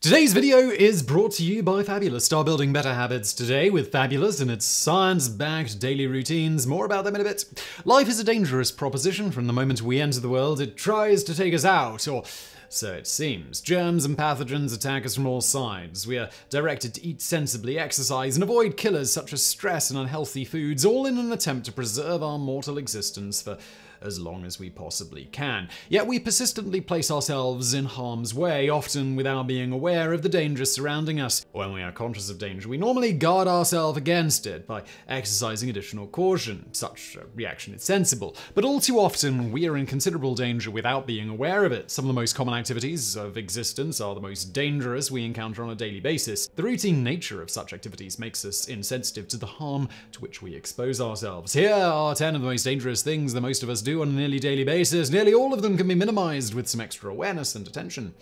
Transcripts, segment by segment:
Today's video is brought to you by Fabulous. Start building better habits today with Fabulous and its science-backed daily routines. More about them in a bit. Life is a dangerous proposition. From the moment we enter the world, it tries to take us out, or so it seems. Germs and pathogens attack us from all sides. We are directed to eat sensibly, exercise, and avoid killers such as stress and unhealthy foods, all in an attempt to preserve our mortal existence for as long as we possibly can. Yet we persistently place ourselves in harm's way, often without being aware of the dangers surrounding us. When we are conscious of danger, we normally guard ourselves against it by exercising additional caution. Such a reaction is sensible, but all too often we are in considerable danger without being aware of it. Some of the most common activities of existence are the most dangerous we encounter on a daily basis. The routine nature of such activities makes us insensitive to the harm to which we expose ourselves. Here are 10 of the most dangerous things that most of us do on a nearly daily basis. Nearly all of them can be minimized with some extra awareness and attention.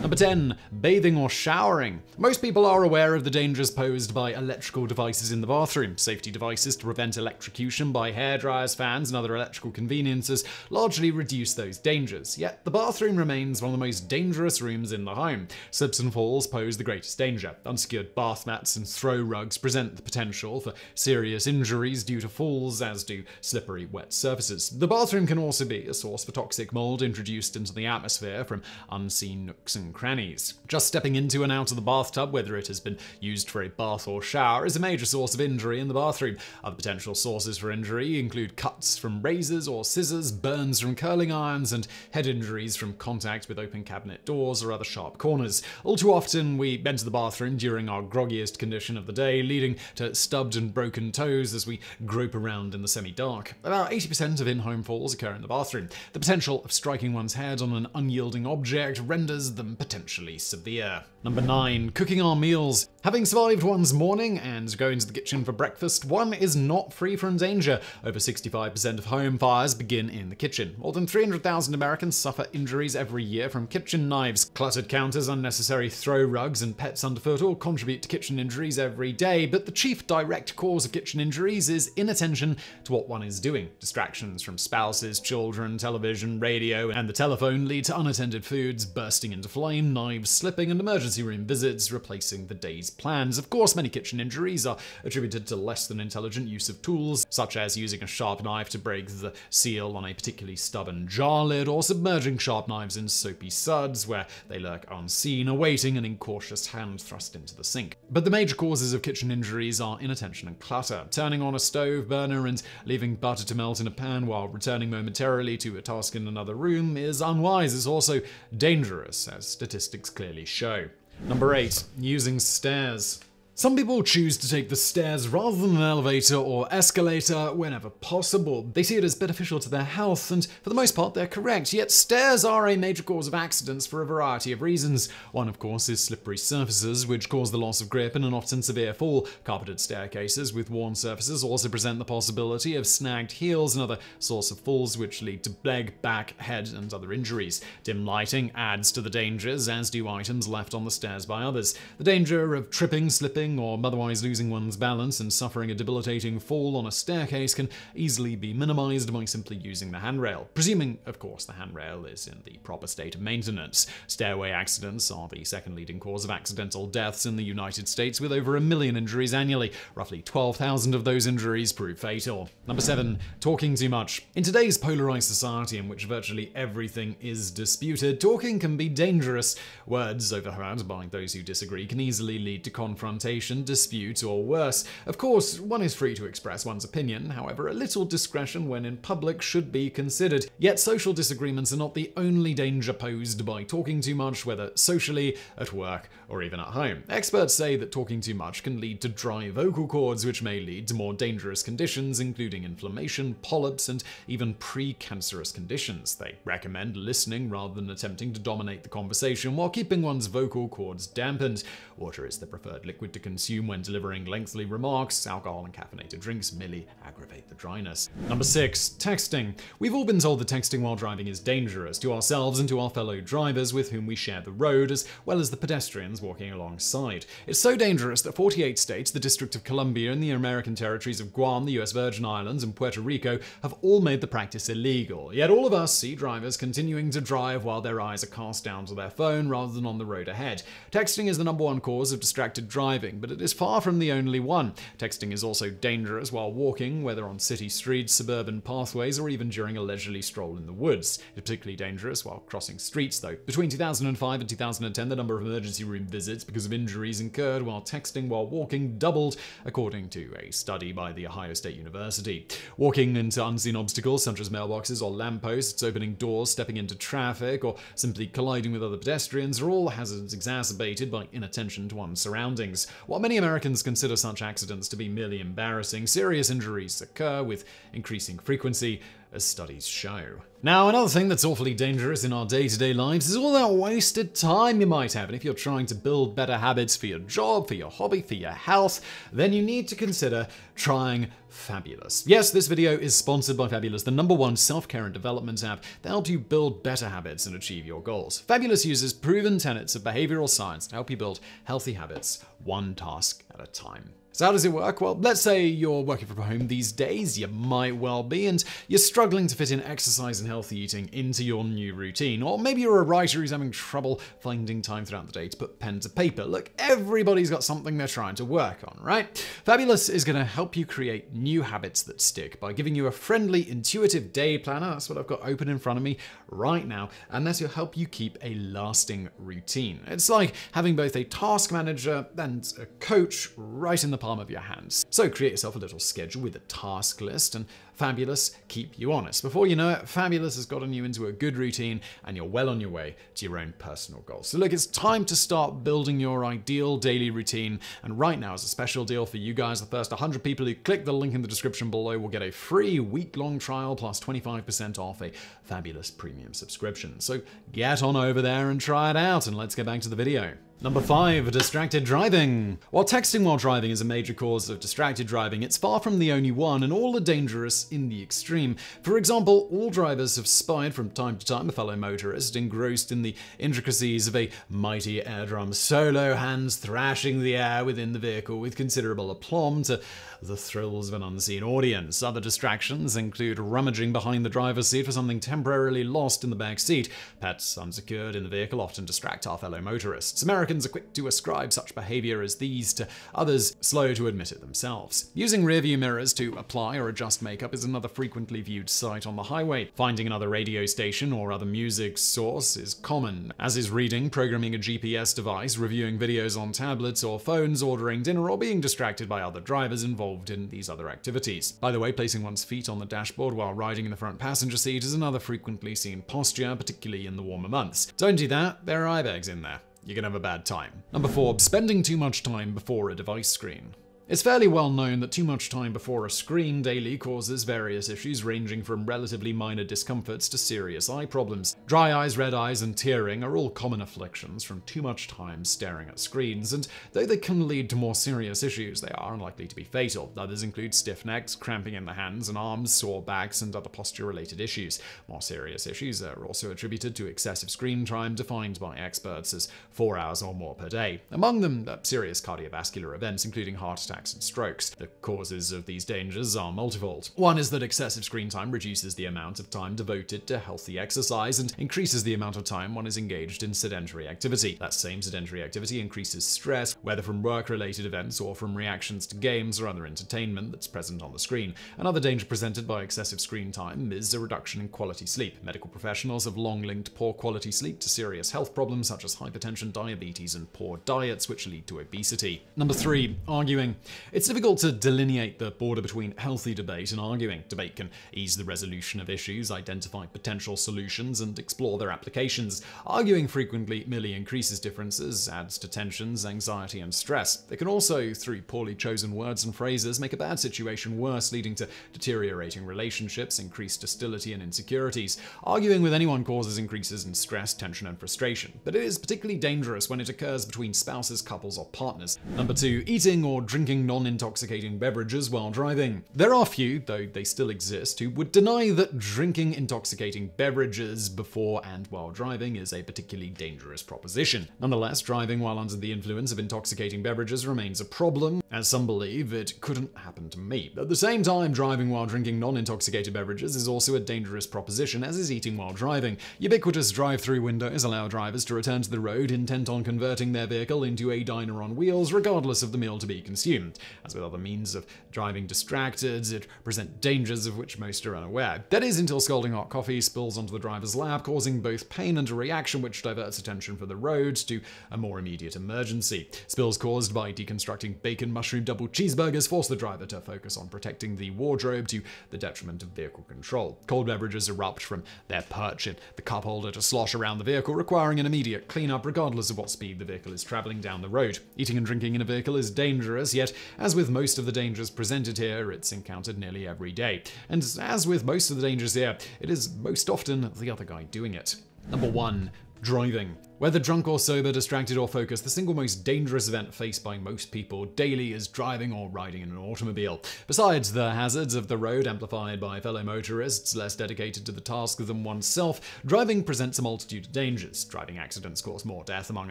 Number 10, bathing or showering. Most people are aware of the dangers posed by electrical devices in the bathroom. Safety devices to prevent electrocution by hairdryers, fans, and other electrical conveniences largely reduce those dangers. Yet the bathroom remains one of the most dangerous rooms in the home. Slips and falls pose the greatest danger. Unsecured bath mats and throw rugs present the potential for serious injuries due to falls, as do slippery, wet surfaces. The bathroom can also be a source for toxic mold introduced into the atmosphere from unseen nooks and crannies. Just stepping into and out of the bathtub, whether it has been used for a bath or shower, is a major source of injury in the bathroom. Other potential sources for injury include cuts from razors or scissors, burns from curling irons, and head injuries from contact with open cabinet doors or other sharp corners. All too often, we enter the bathroom during our groggiest condition of the day, leading to stubbed and broken toes as we grope around in the semi-dark. About 80% of in-home falls occur in the bathroom. The potential of striking one's head on an unyielding object renders them potentially severe. Number 9, cooking our meals. Having survived one's morning and going to the kitchen for breakfast, one is not free from danger. Over 65% of home fires begin in the kitchen. More than 300,000 Americans suffer injuries every year from kitchen knives. Cluttered counters, unnecessary throw rugs, and pets underfoot all contribute to kitchen injuries every day, but the chief direct cause of kitchen injuries is inattention to what one is doing. Distractions from spouses, children, television, radio, and the telephone lead to unattended foods bursting into flame, knives slipping, and emergency room visits replacing the day's plans. Of course, many kitchen injuries are attributed to less than intelligent use of tools, such as using a sharp knife to break the seal on a particularly stubborn jar lid, or submerging sharp knives in soapy suds where they lurk unseen, awaiting an incautious hand thrust into the sink. But the major causes of kitchen injuries are inattention and clutter. Turning on a stove burner and leaving butter to melt in a pan while returning momentarily to a task in another room is unwise. It's also dangerous, as statistics clearly show. Number 8, using stairs. Some people choose to take the stairs rather than an elevator or escalator whenever possible. They see it as beneficial to their health, and for the most part they're correct. Yet stairs are a major cause of accidents for a variety of reasons. One, of course, is slippery surfaces, which cause the loss of grip and an often severe fall. Carpeted staircases with worn surfaces also present the possibility of snagged heels, another source of falls which lead to leg, back, head, and other injuries. Dim lighting adds to the dangers, as do items left on the stairs by others. The danger of tripping, slipping, or otherwise losing one's balance and suffering a debilitating fall on a staircase can easily be minimized by simply using the handrail, presuming, of course, the handrail is in the proper state of maintenance. Stairway accidents are the second leading cause of accidental deaths in the United States, with over 1 million injuries annually. Roughly 12,000 of those injuries prove fatal. Number 7, talking too much. In today's polarized society in which virtually everything is disputed, talking can be dangerous. Words overheard by those who disagree can easily lead to confrontation, dispute, or worse. Of course, one is free to express one's opinion. However, a little discretion when in public should be considered. Yet social disagreements are not the only danger posed by talking too much, whether socially, at work, or even at home. Experts say that talking too much can lead to dry vocal cords, which may lead to more dangerous conditions, including inflammation, polyps, and even pre-cancerous conditions. They recommend listening rather than attempting to dominate the conversation while keeping one's vocal cords dampened. Water is the preferred liquid to consume consume when delivering lengthy remarks. Alcohol and caffeinated drinks merely aggravate the dryness. Number 6, texting. We've all been told that texting while driving is dangerous to ourselves and to our fellow drivers with whom we share the road, as well as the pedestrians walking alongside. It's so dangerous that 48 states, the District of Columbia, and the American territories of Guam, the US Virgin Islands, and Puerto Rico have all made the practice illegal. Yet all of us see drivers continuing to drive while their eyes are cast down to their phone rather than on the road ahead. Texting is the #1 cause of distracted driving, but it is far from the only one. Texting is also dangerous while walking, whether on city streets, suburban pathways, or even during a leisurely stroll in the woods. It's particularly dangerous while crossing streets, though. Between 2005 and 2010, the number of emergency room visits because of injuries incurred while texting while walking doubled, according to a study by The Ohio State University. Walking into unseen obstacles, such as mailboxes or lampposts, opening doors, stepping into traffic, or simply colliding with other pedestrians, are all hazards exacerbated by inattention to one's surroundings. While many Americans consider such accidents to be merely embarrassing, serious injuries occur with increasing frequency, as studies show. Now, another thing that's awfully dangerous in our day-to-day lives is all that wasted time you might have. And if you're trying to build better habits for your job, for your hobby, for your health, then you need to consider trying Fabulous. Yes, this video is sponsored by Fabulous, the #1 self-care and development app that helps you build better habits and achieve your goals. Fabulous uses proven tenets of behavioral science to help you build healthy habits, one task at a time. So how does it work? Well, let's say you're working from home these days, you might well be, and you're struggling to fit in exercise and healthy eating into your new routine. Or maybe you're a writer who's having trouble finding time throughout the day to put pen to paper. Look, everybody's got something they're trying to work on, right? Fabulous is going to help you create new habits that stick by giving you a friendly, intuitive day planner. That's what I've got open in front of me right now. And that will help you keep a lasting routine. It's like having both a task manager and a coach right in the palm of your hands. So create yourself a little schedule with a task list, and Fabulous keep you honest. Before you know it, Fabulous has gotten you into a good routine and you're well on your way to your own personal goals. So look, it's time to start building your ideal daily routine. And right now is a special deal for you guys. The first 100 people who click the link in the description below will get a free week-long trial plus 25% off a Fabulous premium subscription. So get on over there and try it out, and let's get back to the video. Number 5, distracted driving. While texting while driving is a major cause of distracted driving, it's far from the only one, and all are dangerous in the extreme. For example, all drivers have spied from time to time a fellow motorist engrossed in the intricacies of a mighty air drum solo, hands thrashing the air within the vehicle with considerable aplomb to the thrills of an unseen audience. Other distractions include rummaging behind the driver's seat for something temporarily lost in the back seat. Pets unsecured in the vehicle often distract our fellow motorists. Americans are quick to ascribe such behavior as these to others, slow to admit it themselves. Using rearview mirrors to apply or adjust makeup is another frequently viewed sight on the highway. Finding another radio station or other music source is common, as is reading, programming a GPS device, reviewing videos on tablets or phones, ordering dinner, or being distracted by other drivers involved in these other activities. By the way, placing one's feet on the dashboard while riding in the front passenger seat is another frequently seen posture, particularly in the warmer months. Don't do that, there are airbags in there. You're gonna have a bad time. Number 4, spending too much time before a device screen. It's fairly well known that too much time before a screen daily causes various issues ranging from relatively minor discomforts to serious eye problems. Dry eyes, red eyes, and tearing are all common afflictions from too much time staring at screens, and though they can lead to more serious issues, they are unlikely to be fatal. Others include stiff necks, cramping in the hands and arms, sore backs, and other posture-related issues. More serious issues are also attributed to excessive screen time, defined by experts as 4 hours or more per day. Among them, serious cardiovascular events, including heart attacks and strokes. The causes of these dangers are multifold. One is that excessive screen time reduces the amount of time devoted to healthy exercise and increases the amount of time one is engaged in sedentary activity. That same sedentary activity increases stress, whether from work-related events or from reactions to games or other entertainment that's present on the screen. Another danger presented by excessive screen time is a reduction in quality sleep. Medical professionals have long linked poor quality sleep to serious health problems such as hypertension, diabetes, and poor diets, which lead to obesity. Number 3, arguing. It's difficult to delineate the border between healthy debate and arguing. Debate can ease the resolution of issues, identify potential solutions, and explore their applications. Arguing frequently merely increases differences, adds to tensions, anxiety, and stress. It can also, through poorly chosen words and phrases, make a bad situation worse, leading to deteriorating relationships, increased hostility, and insecurities. Arguing with anyone causes increases in stress, tension, and frustration, but it is particularly dangerous when it occurs between spouses, couples, or partners. Number 2, eating or drinking non-intoxicating beverages while driving. There are few, though they still exist, who would deny that drinking intoxicating beverages before and while driving is a particularly dangerous proposition. Nonetheless, driving while under the influence of intoxicating beverages remains a problem. As some believe, it couldn't happen to me. At the same time, driving while drinking non-intoxicated beverages is also a dangerous proposition, as is eating while driving. Ubiquitous drive-through windows allow drivers to return to the road intent on converting their vehicle into a diner on wheels, regardless of the meal to be consumed. As with other means of driving distracted, it presents dangers of which most are unaware. That is, until scalding hot coffee spills onto the driver's lap, causing both pain and a reaction which diverts attention from the road to a more immediate emergency. Spills caused by deconstructing bacon mushroom double cheeseburgers force the driver to focus on protecting the wardrobe to the detriment of vehicle control. Cold beverages erupt from their perch in the cup holder to slosh around the vehicle, requiring an immediate cleanup regardless of what speed the vehicle is traveling down the road. Eating and drinking in a vehicle is dangerous, yet as with most of the dangers presented here, it's encountered nearly every day. And as with most of the dangers here, it is most often the other guy doing it. Number 1, driving. Whether drunk or sober, distracted or focused, the single most dangerous event faced by most people daily is driving or riding in an automobile. Besides the hazards of the road amplified by fellow motorists less dedicated to the task than oneself, driving presents a multitude of dangers. Driving accidents cause more death among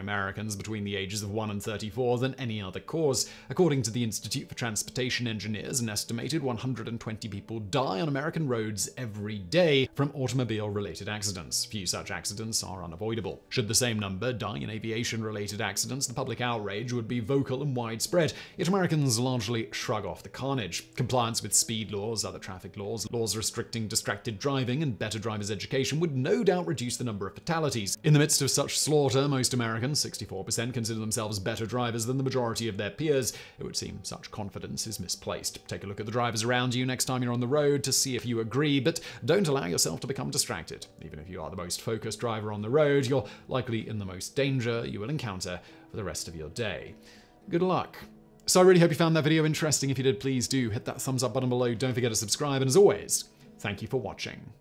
Americans between the ages of 1 and 34 than any other cause. According to the Institute for Transportation Engineers, an estimated 120 people die on American roads every day from automobile-related accidents. Few such accidents are unavoidable. Should the same number die in aviation-related accidents, the public outrage would be vocal and widespread, yet Americans largely shrug off the carnage. Compliance with speed laws, other traffic laws, laws restricting distracted driving, and better drivers' education would no doubt reduce the number of fatalities. In the midst of such slaughter, most Americans, 64%, consider themselves better drivers than the majority of their peers. It would seem such confidence is misplaced. Take a look at the drivers around you next time you're on the road to see if you agree, but don't allow yourself to become distracted. Even if you are the most focused driver on the road, you're likely in the most danger you will encounter for the rest of your day. Good luck. So I really hope you found that video interesting. If you did, please do hit that thumbs up button below. Don't forget to subscribe. And as always, thank you for watching.